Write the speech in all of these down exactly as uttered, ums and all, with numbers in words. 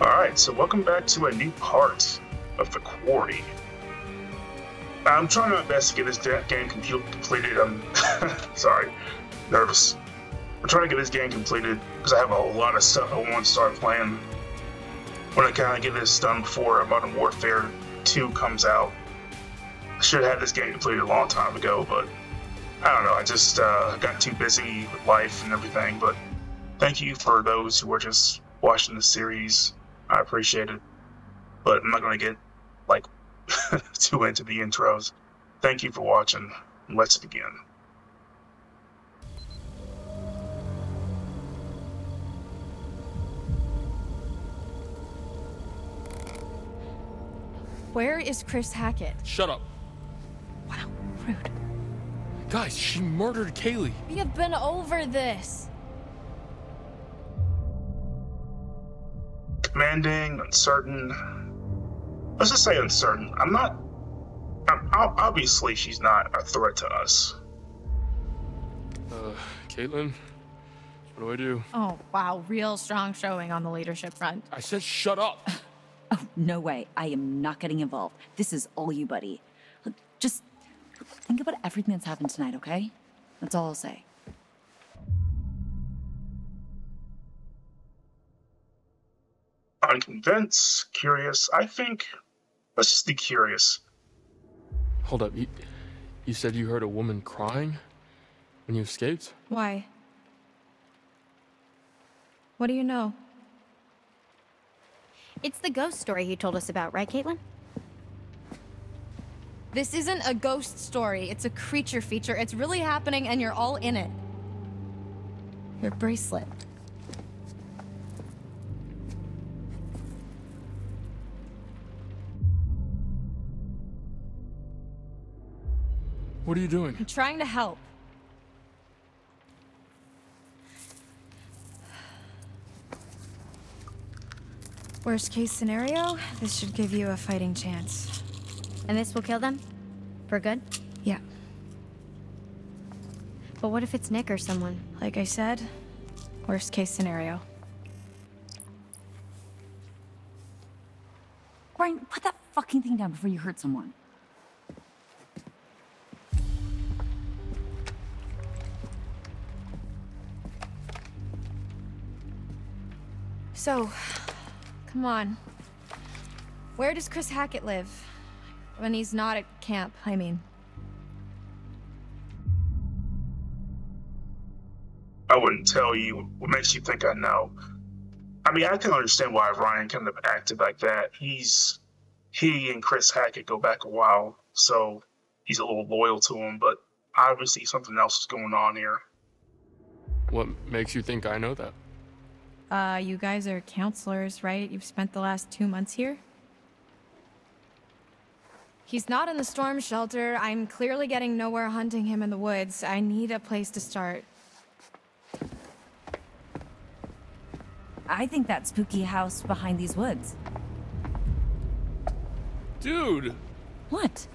Alright, so welcome back to a new part of The Quarry. I'm trying my best to get this game completed. I'm sorry, nervous. I'm trying to get this game completed because I have a lot of stuff I want to start playing. I want to kind of get this done before Modern Warfare two comes out. I should have had this game completed a long time ago, but I don't know. I just uh, got too busy with life and everything, but thank you for those who were just watching the series. I appreciate it, but I'm not going to get, like, too into the intros. Thank you for watching. Let's begin. Where is Chris Hackett? Shut up. Wow, rude. Guys, she murdered Kaylee. We have been over this. Demanding, uncertain. Let's just say uncertain. I'm not... I'm, obviously, she's not a threat to us. Uh, Caitlin? What do I do? Oh, wow. Real strong showing on the leadership front. I said shut up. Oh, no way. I am not getting involved. This is all you, buddy. Look, just think about everything that's happened tonight, okay? That's all I'll say. Unconvinced, curious. I think... Let's just be curious. Hold up. You, you said you heard a woman crying when you escaped? Why? What do you know? It's the ghost story you told us about, right, Caitlin? This isn't a ghost story. It's a creature feature. It's really happening, and you're all in it. Your bracelet. What are you doing? I'm trying to help. Worst case scenario, this should give you a fighting chance. And this will kill them? For good? Yeah. But what if it's Nick or someone? Like I said, worst case scenario. Ryan, put that fucking thing down before you hurt someone. So, come on. Where does Chris Hackett live? When he's not at camp, I mean. I wouldn't tell you. What makes you think I know? I mean, I can understand why Ryan kind of acted like that. He's, he and Chris Hackett go back a while, so he's a little loyal to him, but obviously something else is going on here. What makes you think I know that? Uh, you guys are counselors, right? You've spent the last two months here? He's not in the storm shelter. I'm clearly getting nowhere hunting him in the woods. I need a place to start. I think that spooky house behind these woods. Dude! What?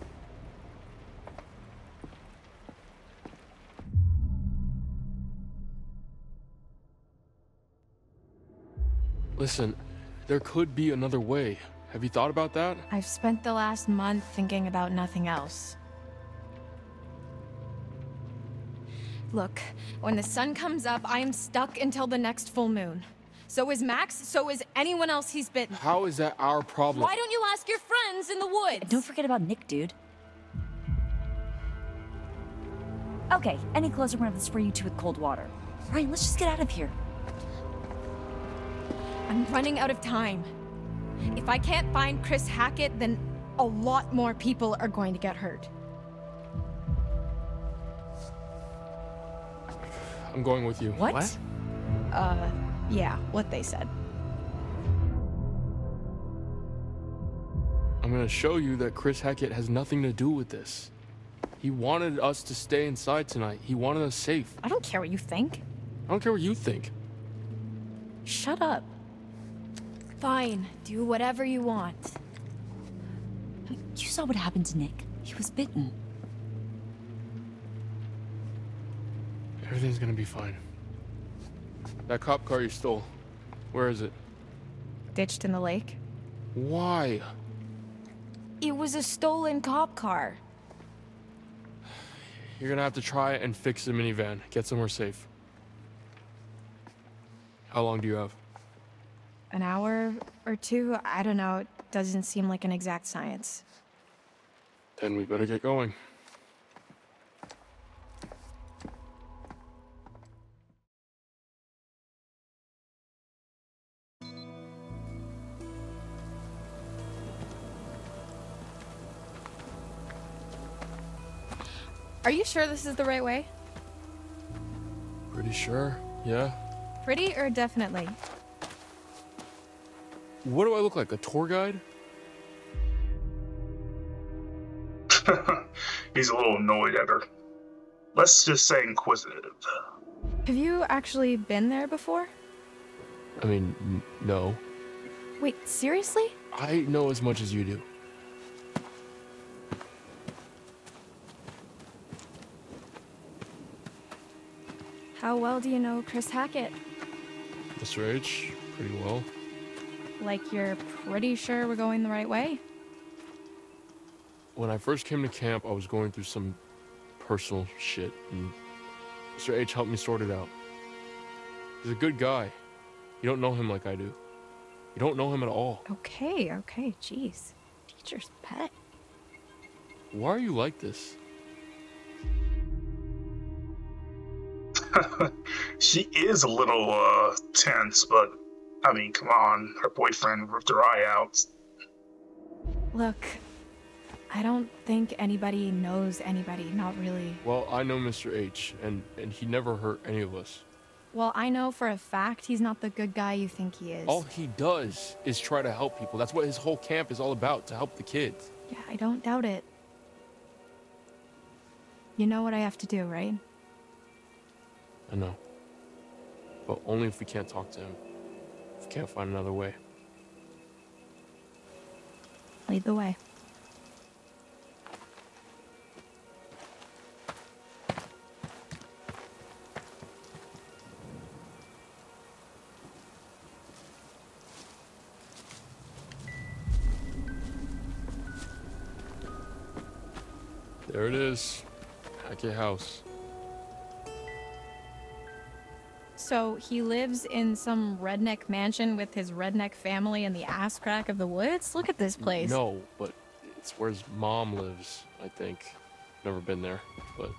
Listen, there could be another way. Have you thought about that? I've spent the last month thinking about nothing else. Look, when the sun comes up, I am stuck until the next full moon. So is Max, so is anyone else he's bitten. How is that our problem? Why don't you ask your friends in the woods? And don't forget about Nick, dude. Okay, any closer, one of us for you two with cold water. Ryan, let's just get out of here. I'm running out of time. If I can't find Chris Hackett, then a lot more people are going to get hurt. I'm going with you. What? What? Uh, yeah, what they said. I'm gonna show you that Chris Hackett has nothing to do with this. He wanted us to stay inside tonight. He wanted us safe. I don't care what you think. I don't care what you think. Shut up. Fine. Do whatever you want. You saw what happened to Nick. He was bitten. Everything's gonna be fine. That cop car you stole, where is it? ditched in the lake? Why? It was a stolen cop car. You're gonna have to try and fix the minivan. Get somewhere safe. How long do you have? An hour or two? I don't know. It doesn't seem like an exact science. Then we better get going. Are you sure this is the right way? Pretty sure, yeah. Pretty or definitely? What do I look like, a tour guide? He's a little annoyed at her. Let's just say inquisitive. Have you actually been there before? I mean, n no. Wait, seriously? I know as much as you do. How well do you know Chris Hackett? Mister H, pretty well. Like you're pretty sure we're going the right way? When I first came to camp, I was going through some personal shit, and Mister H helped me sort it out. He's a good guy. You don't know him like I do. You don't know him at all. Okay, okay, jeez. Teacher's pet. Why are you like this? She is a little uh, tense, but I mean, come on. Her boyfriend ripped her eye out. Look, I don't think anybody knows anybody, not really. Well, I know Mister H, and, and he never hurt any of us. Well, I know for a fact he's not the good guy you think he is. All he does is try to help people. That's what his whole camp is all about, to help the kids. Yeah, I don't doubt it. You know what I have to do, right? I know, but only if we can't talk to him, if we can't find another way. Lead the way. There it is, Hackett House. So he lives in some redneck mansion with his redneck family in the ass crack of the woods? Look at this place. No, but it's where his mom lives, I think. Never been there, but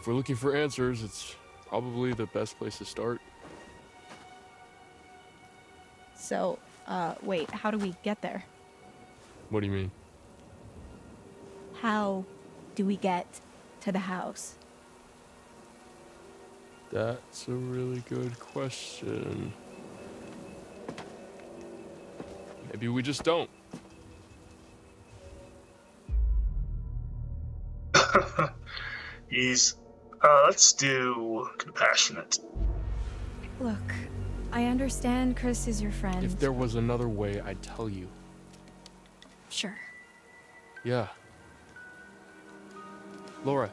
if we're looking for answers, it's probably the best place to start. So, uh, wait, how do we get there? What do you mean? How do we get to the house? That's a really good question. Maybe we just don't. He's, uh, let's do compassionate. Look, I understand Chris is your friend. If there was another way, I'd tell you. Sure. Yeah. Laura.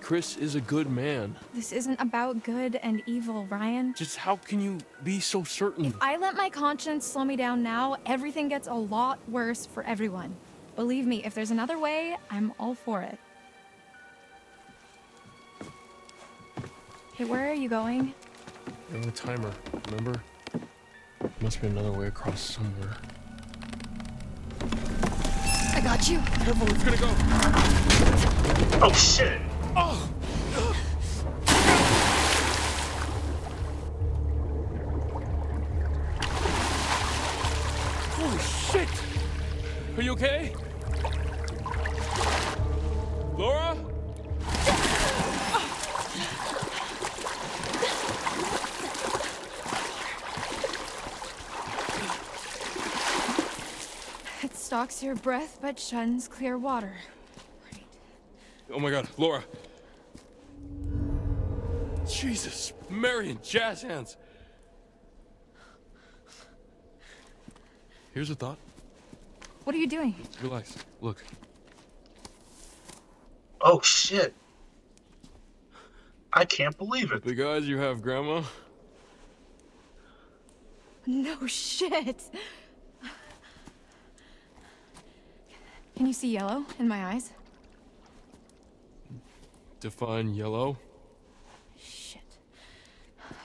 Chris is a good man. This isn't about good and evil, Ryan. Just how can you be so certain? If I let my conscience slow me down now, everything gets a lot worse for everyone. Believe me, if there's another way, I'm all for it. Hey, where are you going? You're on the timer, remember? There must be another way across somewhere. I got you. Careful, it's gonna go. Oh, shit. Oh. Holy shit! Are you okay? Laura? It stalks your breath but shuns clear water. Right. Oh my god, Laura! Jesus, Marion, jazz hands. Here's a thought. What are you doing? Relax. Look. Oh shit! I can't believe it. The guys you have, Grandma. No shit! Can you see yellow in my eyes? Define yellow? Shit.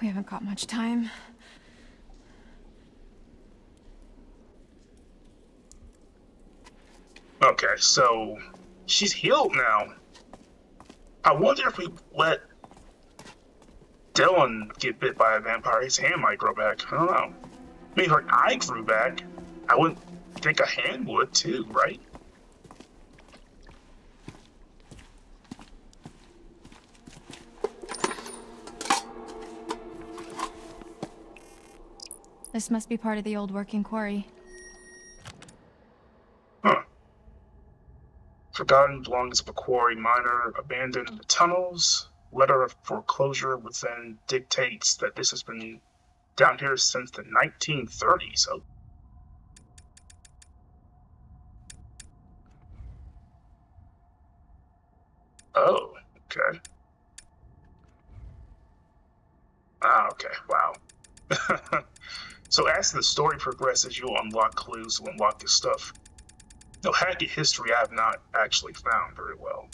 We haven't got much time. Okay, so she's healed now. I wonder if we let Dylan get bit by a vampire, his hand might grow back. I don't know. I mean, her eye grew back. I wouldn't think a hand would too, right? This must be part of the old working quarry. Huh. Forgotten belongings of a quarry miner, abandoned in the tunnels. Letter of foreclosure within dictates that this has been down here since the nineteen thirties. Oh. Oh, okay. Ah, okay, wow. So as the story progresses, you'll unlock clues to unlock this stuff. No, Hackett history I have not actually found very well.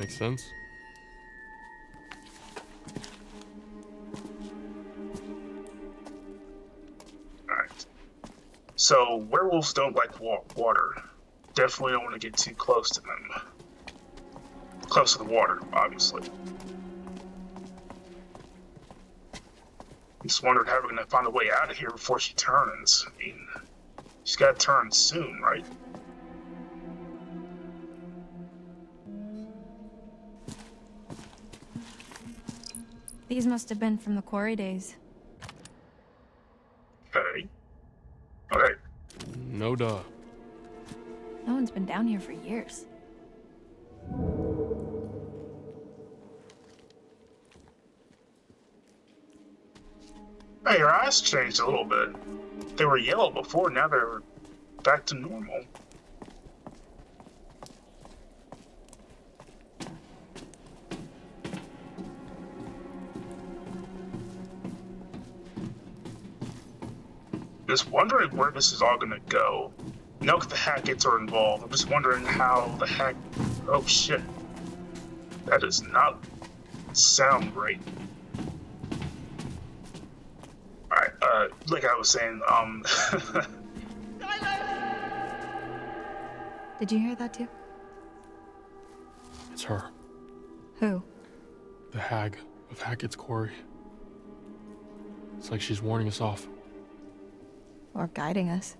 Makes sense. Alright. So, werewolves don't like wa water. Definitely don't want to get too close to them. Close to the water, obviously. Just wondered how we're going to find a way out of here before she turns. I mean, she's got to turn soon, right? These must have been from the quarry days. Hey. Alright. No duh. No one's been down here for years. Hey, her eyes changed a little bit. They were yellow before, now they're back to normal. Just wondering where this is all gonna go. No, the Hacketts are involved. I'm just wondering how the hack. Oh shit! That does not sound great. All right, uh, like I was saying, um. Did you hear that too? It's her. Who? The hag of Hackett's Quarry. It's like she's warning us off. Or guiding us.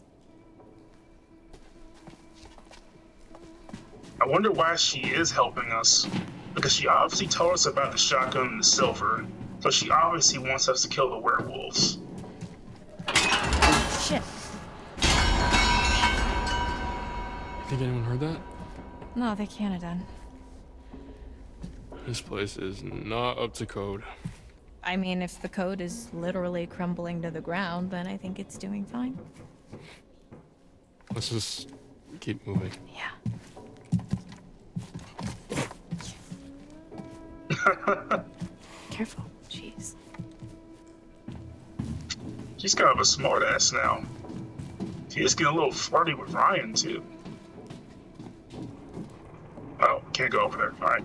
I wonder why she is helping us. Because she obviously told us about the shotgun and the silver, so she obviously wants us to kill the werewolves. Shit. You think anyone heard that? No, they can't have done. This place is not up to code. I mean, if the code is literally crumbling to the ground, then I think it's doing fine. Let's just keep moving. Yeah. Careful, jeez. She's kind of a smart ass now. She is getting a little flirty with Ryan, too. Oh, can't go over there. All right.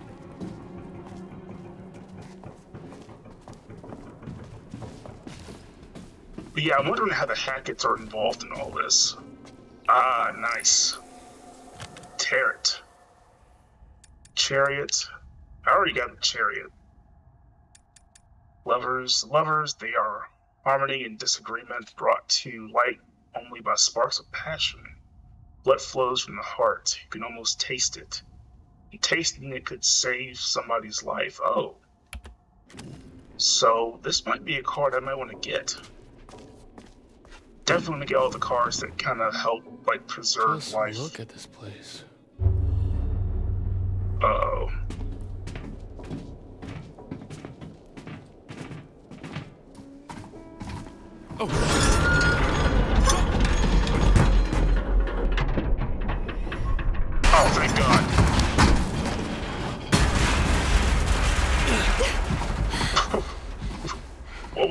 But yeah, I'm wondering how the Hacketts are involved in all this. Ah, nice. Tear it. Chariot. I already got the chariot. Lovers. Lovers, they are harmony and disagreement brought to light only by sparks of passion. Blood flows from the heart. You can almost taste it. And tasting it could save somebody's life. Oh. So, this might be a card I might want to get. Definitely want to get all the cards that kind of help, like, preserve Just life. Look at this place. Uh-oh. Oh. Oh, thank God.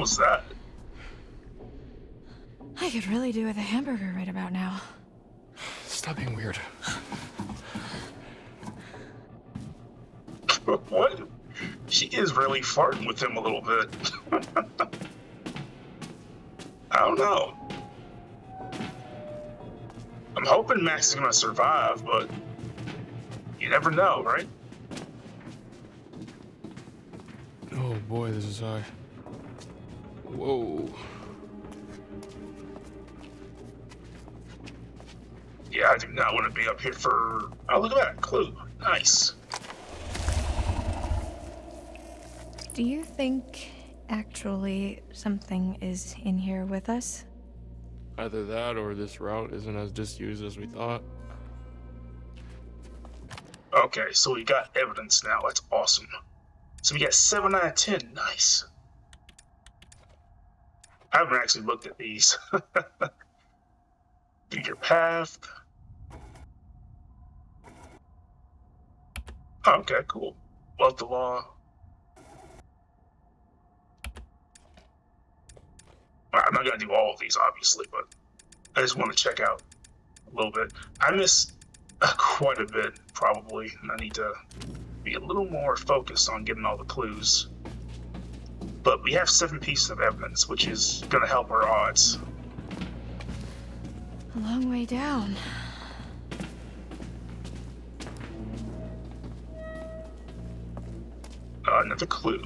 was that? I could really do with a hamburger right about now. Stop being weird. What? She is really farting with him a little bit. I don't know. I'm hoping Max is gonna survive, but you never know, right? Oh boy, this is high. Whoa. Yeah, I do not want to be up here for... Oh, look at that. Clue. Nice. Do you think actually something is in here with us? Either that or this route isn't as disused as we thought. Okay, so we got evidence now. That's awesome. So we got seven out of ten. Nice. I haven't actually looked at these. Your path. Oh, okay, cool. Love the law. Well, I'm not gonna do all of these, obviously, but I just want to check out a little bit. I missed uh, quite a bit, probably, and I need to be a little more focused on getting all the clues. But we have seven pieces of evidence, which is gonna help our odds. A long way down. Uh, another clue.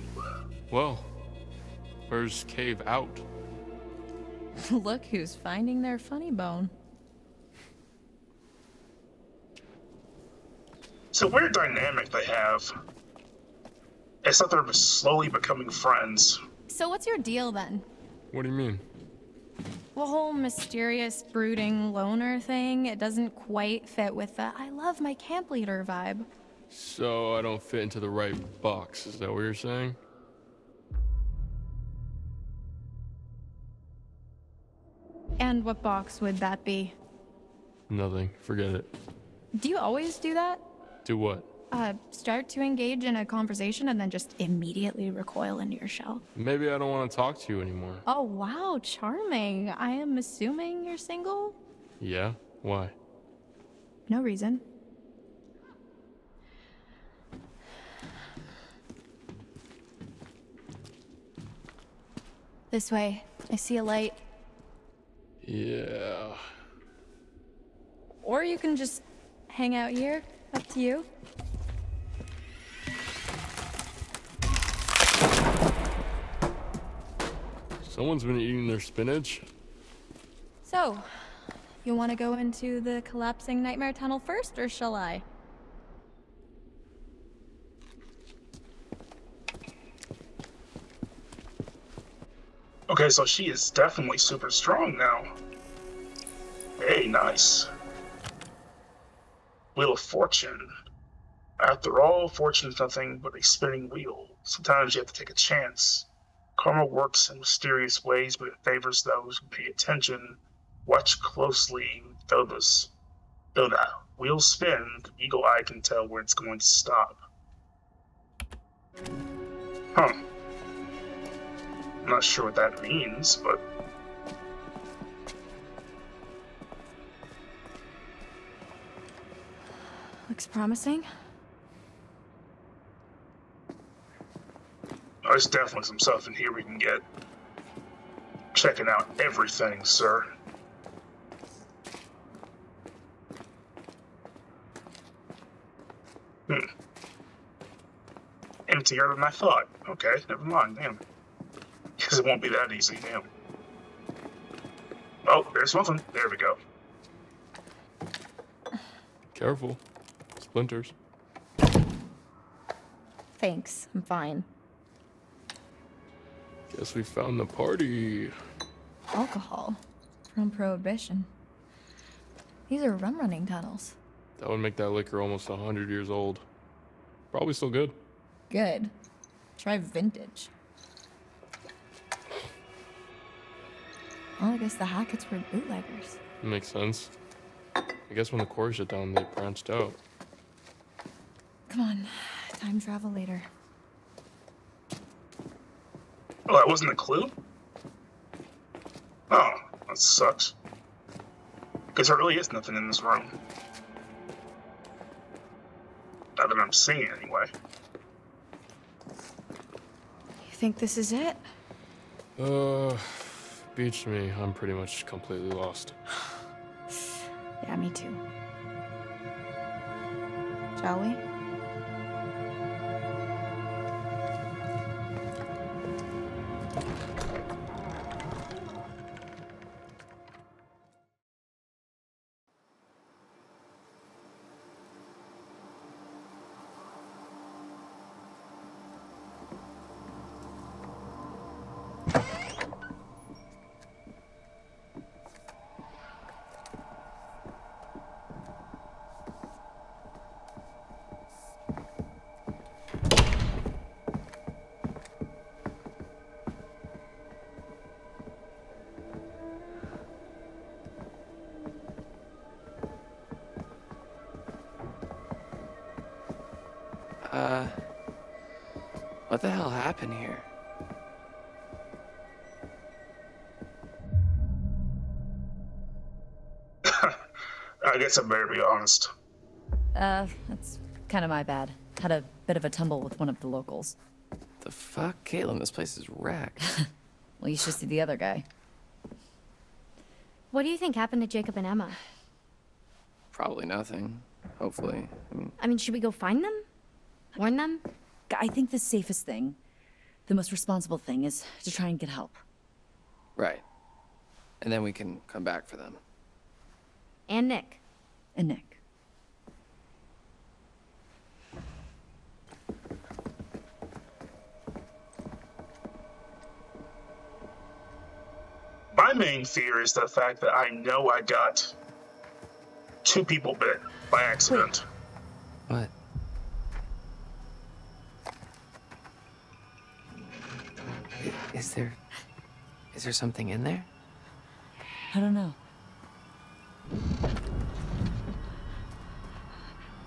Well, where's cave out? Look who's finding their funny bone. It's a weird dynamic they have. It's like they're slowly becoming friends. So what's your deal then? What do you mean? The whole mysterious, brooding loner thing, it doesn't quite fit with the I love my camp leader vibe. So I don't fit into the right box, is that what you're saying? And what box would that be? Nothing, forget it. Do you always do that? Do what? Uh, start to engage in a conversation and then just immediately recoil into your shell. Maybe I don't want to talk to you anymore. Oh, wow, charming. I am assuming you're single? Yeah, why? No reason. This way. I see a light. Yeah. Or you can just hang out here. Up to you. Someone's been eating their spinach. So, you want to go into the collapsing nightmare tunnel first, or shall I? Okay, so she is definitely super strong now. Hey, nice. Wheel of Fortune. After all, fortune is nothing but a spinning wheel. Sometimes you have to take a chance. Karma works in mysterious ways, but it favors those who pay attention. Watch closely, though this, though that wheel spin, the eagle eye can tell where it's going to stop. Huh. I'm not sure what that means, but... Looks promising. There's definitely some stuff in here we can get. Checking out everything, sir. Hmm. Emptier than I thought. Okay, never mind, damn. Because it won't be that easy, damn. Oh, there's something. There we go. Careful. Splinters. Thanks, I'm fine. Guess we found the party. Alcohol from Prohibition. These are rum-running tunnels. That would make that liquor almost a hundred years old. Probably still good. Good. Try vintage. Well, I guess the Hackett's were bootleggers. Makes sense. I guess when the quarry shut down, they branched out. Come on, time travel later. Oh, that wasn't a clue? Oh, that sucks. Because there really is nothing in this room. Not that I'm seeing, anyway. You think this is it? Uh, beats me. I'm pretty much completely lost. Yeah, me too. Shall we? Uh, what the hell happened here? I guess I better be honest. Uh, that's kind of my bad. Had a bit of a tumble with one of the locals. The fuck? Caitlin, this place is wrecked. Well, you should see the other guy. What do you think happened to Jacob and Emma? Probably nothing. Hopefully. I mean, I mean should we go find them? Warn them? I think the safest thing, the most responsible thing, is to try and get help. Right. And then we can come back for them. And Nick. And Nick. My main fear is the fact that I know I got two people bit by accident. Wait. What? Is there... is there something in there? I don't know.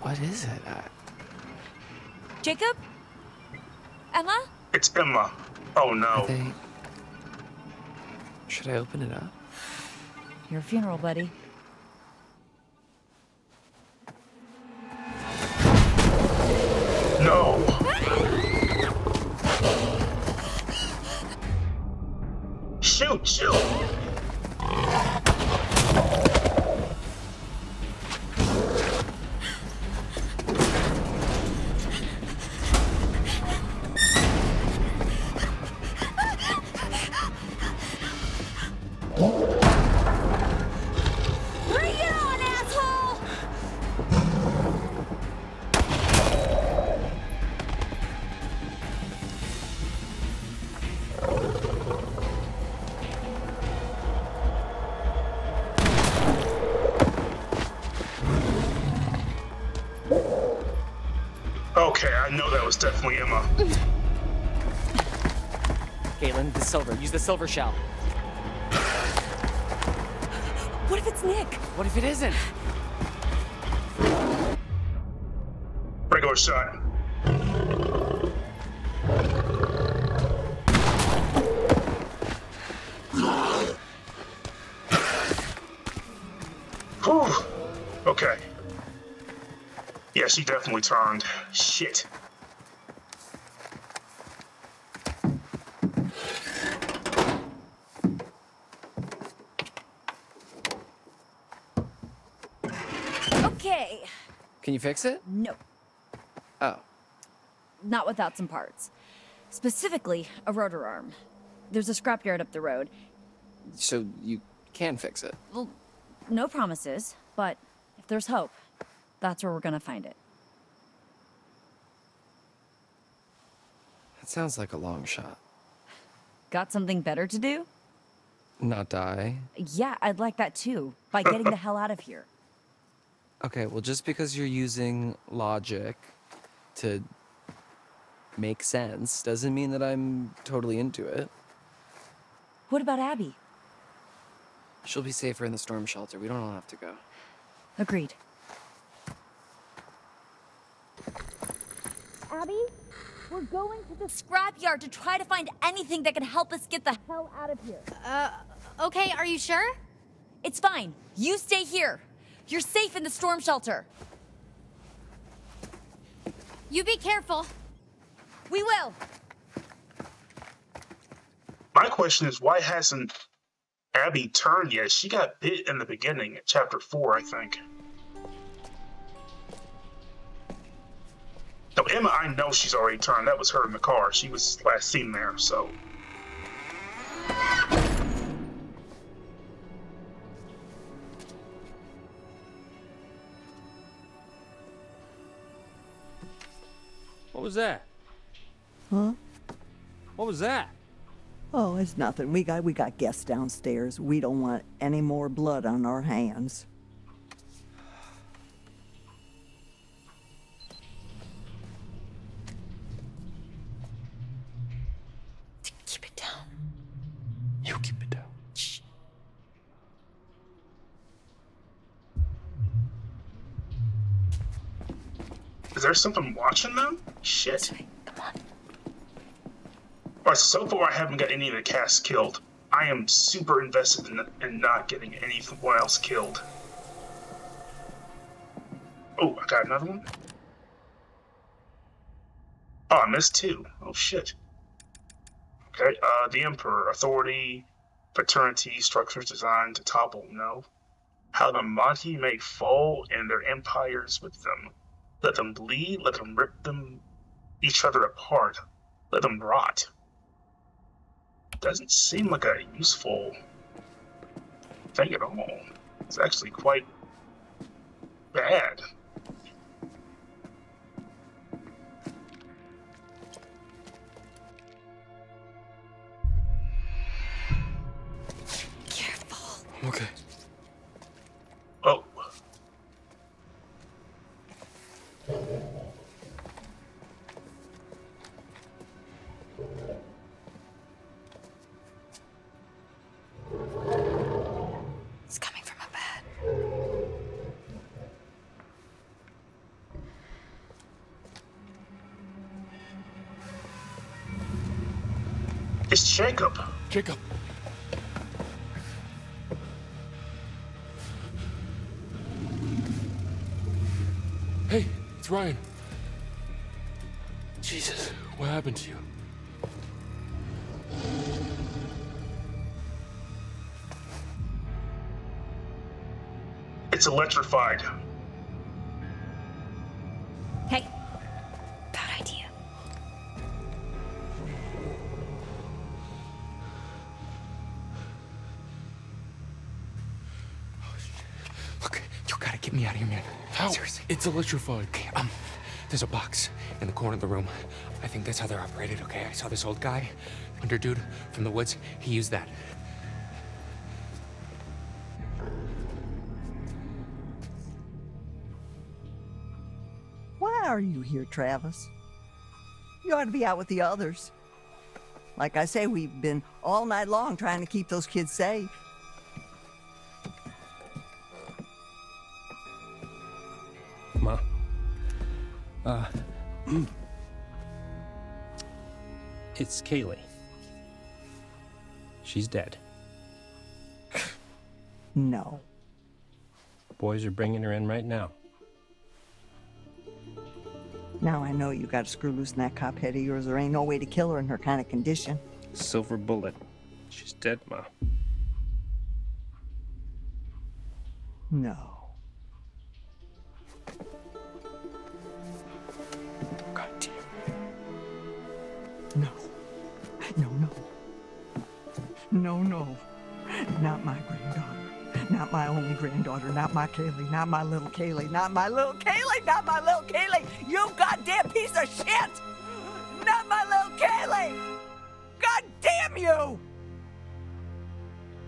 What is it? I... Jacob? Emma? It's Emma. Oh, no. Are they... Should I open it up? Your funeral, buddy. No! Shoot, shoot! Bring it on, asshole! Definitely Emma. Galen, the silver. Use the silver shell. What if it's Nick? What if it isn't? Regular shot. Whew. Okay. Yeah, she definitely turned. Shit. Can you fix it? No. Oh. Not without some parts. Specifically, a rotor arm. There's a scrapyard up the road. So you can fix it? Well, no promises, but if there's hope, that's where we're gonna find it. That sounds like a long shot. Got something better to do? Not die? Yeah, I'd like that too, by getting the hell out of here. Okay, well, just because you're using logic to make sense doesn't mean that I'm totally into it. What about Abby? She'll be safer in the storm shelter. We don't all have to go. Agreed. Abby, we're going to the scrapyard to try to find anything that can help us get the hell out of here. Uh, Okay, are you sure? It's fine. You stay here. You're safe in the storm shelter. You be careful. We will. My question is, why hasn't Abby turned yet? She got bit in the beginning, at chapter four, I think. No, Emma, I know she's already turned. That was her in the car. She was last seen there, so. What was that? Huh? What was that? Oh, it's nothing. We got we got guests downstairs. We don't want any more blood on our hands. Keep it down. You keep it down. Shh. Is there something watching them? Shit. Come on. All right, so far I haven't got any of the cast killed. I am super invested in, in not getting anyone else killed. Oh, I got another one. Oh, I missed two. Oh, shit. Okay, uh, the Emperor, authority, fraternity, structures designed to topple, no. How the mighty may fall and their empires with them. Let them bleed, let them rip them each other apart. Let them rot. Doesn't seem like a useful thing at all. It's actually quite bad. Careful. Okay. Oh. It's coming from a bed. It's Jacob. Jacob. Hey, it's Ryan. Jesus, what happened to you? It's electrified. Hey, bad idea. Oh, shit. Look, you gotta get me out of here, man. How? Seriously. It's electrified. Okay, um, there's a box in the corner of the room. I think that's how they're operated, okay? I saw this old guy, hunter dude from the woods. He used that. Why are you here, Travis? You ought to be out with the others. Like I say, we've been all night long trying to keep those kids safe. Ma. Uh, it's Kaylee. She's dead. No. The boys are bringing her in right now. Now I know you got to screw loose in that cop head of yours. There ain't no way to kill her in her kind of condition. Silver bullet. She's dead, Ma. No. God damn. No. No, no. No, no. Not my granddaughter. Not my only granddaughter. Not my Kaylee. Not my little Kaylee. Not my little Kaylee. Not my little Kaylee. You goddamn piece of shit! Not my little Kaylee! God damn you!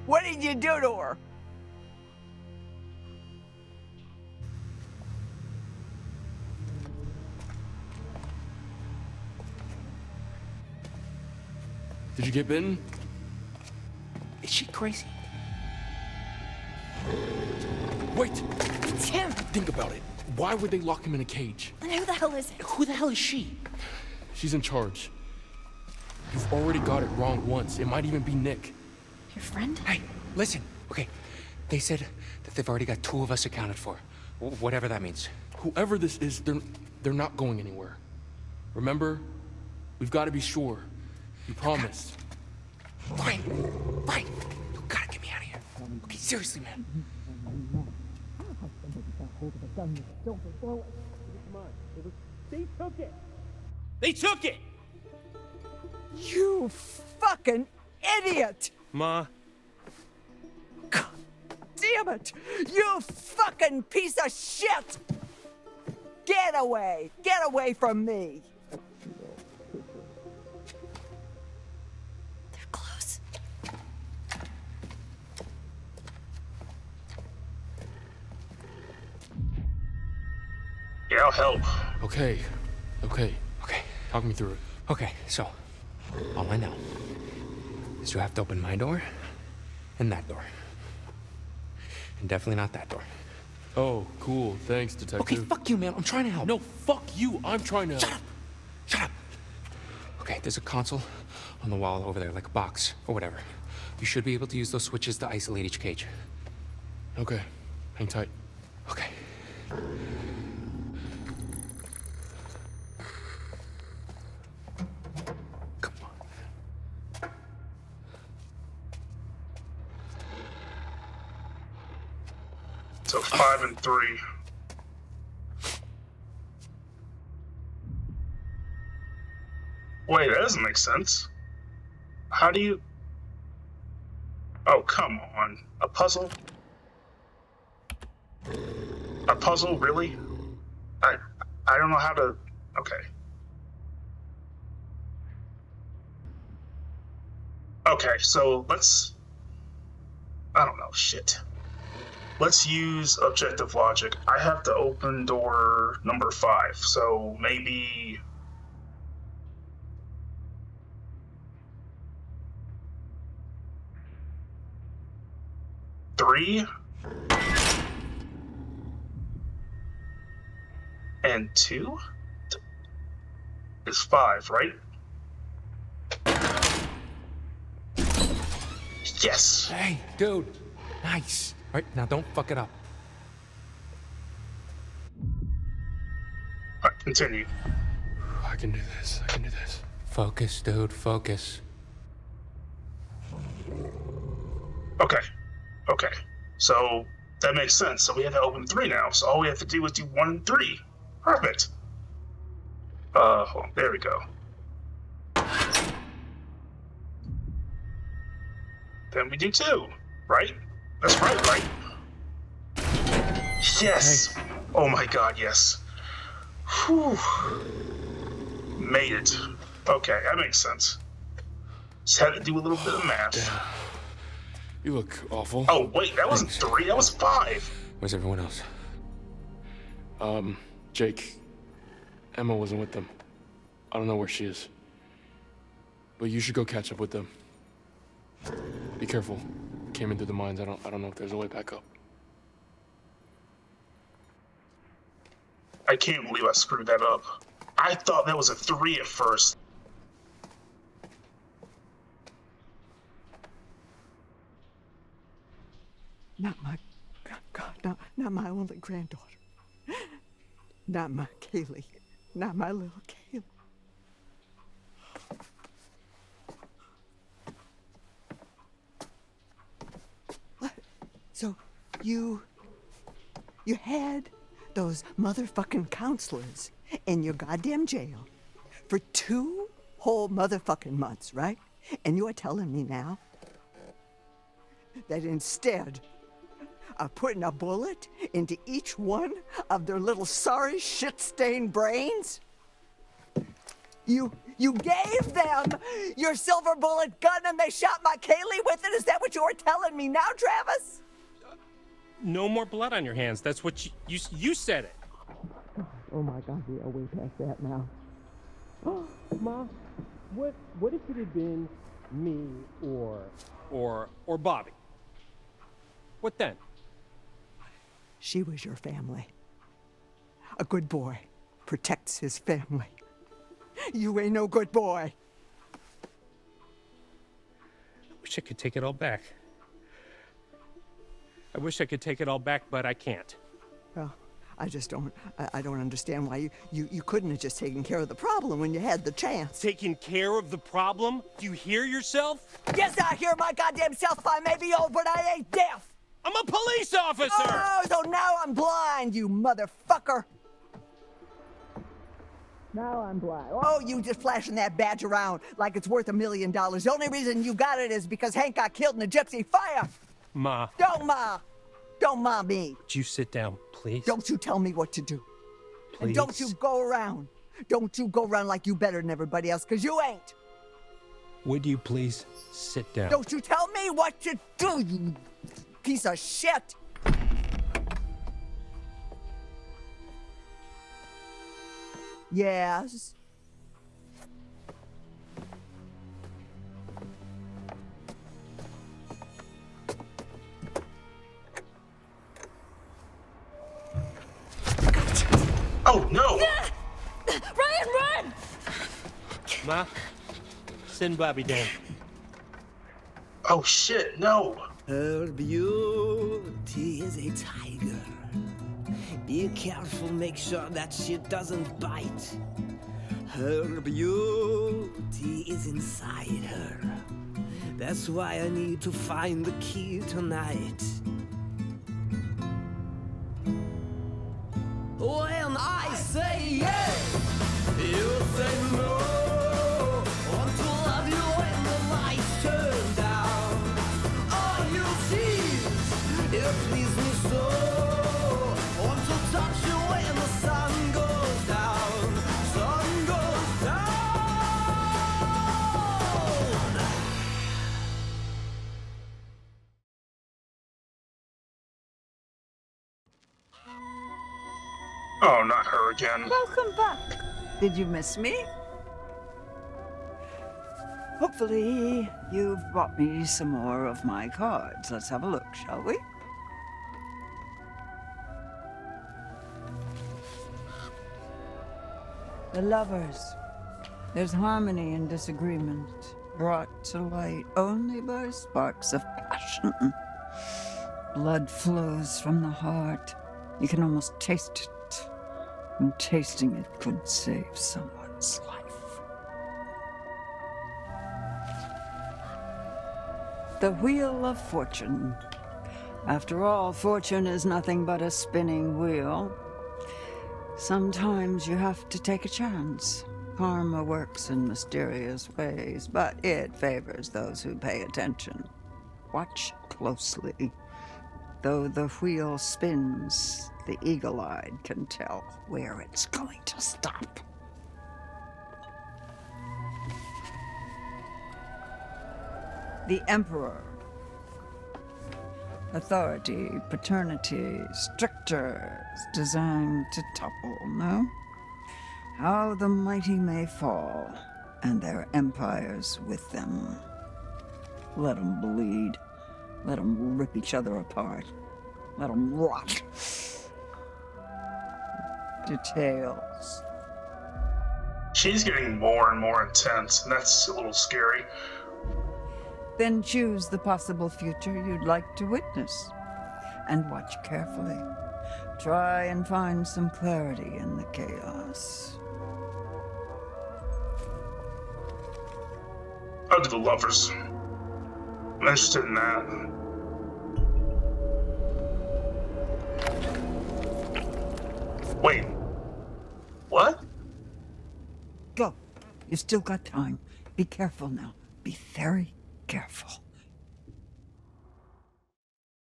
What did you do to her? Did you get bitten? Is she crazy? Wait! It's him! Think about it. Why would they lock him in a cage? And who the hell is it? Who the hell is she? She's in charge. You've already got it wrong once. It might even be Nick. Your friend? Hey, Listen, okay, they said that they've already got two of us accounted for. Whatever that means. Whoever this is, they're, they're not going anywhere. Remember? We've got to be sure. You promised. Ryan! Ryan! You gotta get me out of here. Okay, seriously, man. They took it! They took it! You fucking idiot! Ma. God damn it! You fucking piece of shit! Get away! Get away from me! They're close. Yeah, I'll help. Okay. Okay. Okay. Talk me through it. Okay, so, all I know is you have to open my door and that door. And definitely not that door. Oh, cool. Thanks, Detective. Okay, fuck you, man. I'm trying to help. No, fuck you. I'm trying to help. Shut up. Shut up. Okay, there's a console on the wall over there, like a box or whatever. You should be able to use those switches to isolate each cage. Okay. Hang tight. Okay. So five and three. Wait, that doesn't make sense. How do you... Oh, come on. A puzzle? A puzzle, really? I, I don't know how to... Okay. Okay, so let's... I don't know, shit. Let's use objective logic. I have to open door number five, so maybe... Three? And two? Is five, right? Yes! Hey, dude! Nice! All right, now don't fuck it up. All right, continue. I can do this, I can do this. Focus, dude, focus. Okay, okay. So that makes sense. So we have to open three now. So all we have to do is do one and three. Perfect. Uh, hold on, there we go. Then we do two, right? That's right, right? Yes! Hey. Oh my god, yes. Whew. Made it. Okay, that makes sense. Just had to do a little oh, bit of math. Damn. You look awful. Oh, wait, that wasn't Thanks. three, that was five. Where's everyone else? Um, Jake. Emma wasn't with them. I don't know where she is. But you should go catch up with them. Be careful. Came into the mines. I don't. I don't know if there's a way back up. I can't believe I screwed that up. I thought that was a three at first. Not my God. Not not my only granddaughter. Not my Kaylee. Not my little Kaylee. So, you, you had those motherfucking counselors in your goddamn jail for two whole motherfucking months, right? And you're telling me now that instead of putting a bullet into each one of their little sorry shit-stained brains, you, you gave them your silver bullet gun and they shot my Kaylee with it? Is that what you're telling me now, Travis? No more blood on your hands. That's what you you, you said it. Oh my God, we are way past that now. Oh, Ma, what what if it had been me or or or Bobby? What then? She was your family. A good boy protects his family. You ain't no good boy. I wish I could take it all back. I wish I could take it all back, but I can't. Well, I just don't, I, I don't understand why you, you, you couldn't have just taken care of the problem when you had the chance. Taking care of the problem? Do you hear yourself? Yes, I hear my goddamn self. I may be old, but I ain't deaf. I'm a police officer! Oh, so now I'm blind, you motherfucker! Now I'm blind. Oh, you just flashing that badge around like it's worth a million dollars. The only reason you got it is because Hank got killed in a gypsy fire. Ma. Don't ma. Don't ma me. Would you sit down, please? Don't you tell me what to do. Please. And don't you go around. Don't you go around like you better than everybody else, because you ain't. Would you please sit down? Don't you tell me what to do, you piece of shit. Yes. Gotcha. Oh no! Yeah. Ryan, run! Ma, send Bobby down. Oh shit! No. Her beauty is a tiger. Be careful, make sure that she doesn't bite. Her beauty is inside her. That's why I need to find the key tonight. When I say yes, you say no. Oh, not her again. Welcome back. Did you miss me? Hopefully, you've bought me some more of my cards. Let's have a look, shall we? The lovers. There's harmony and disagreement, brought to light only by sparks of passion. Blood flows from the heart. You can almost taste it. And tasting it could save someone's life. The Wheel of Fortune. After all, fortune is nothing but a spinning wheel. Sometimes you have to take a chance. Karma works in mysterious ways, but it favors those who pay attention. Watch closely. Though the wheel spins, the eagle-eyed can tell where it's going to stop. The Emperor. Authority, paternity, strictures designed to topple, no? How the mighty may fall, and their empires with them. Let them bleed. Let them rip each other apart. Let them rot. Details. She's getting more and more intense, and that's a little scary. Then choose the possible future you'd like to witness. And watch carefully. Try and find some clarity in the chaos. Oh, to the lovers. I'm interested in that. Wait. What? Go. You've still got time. Be careful now. Be very careful.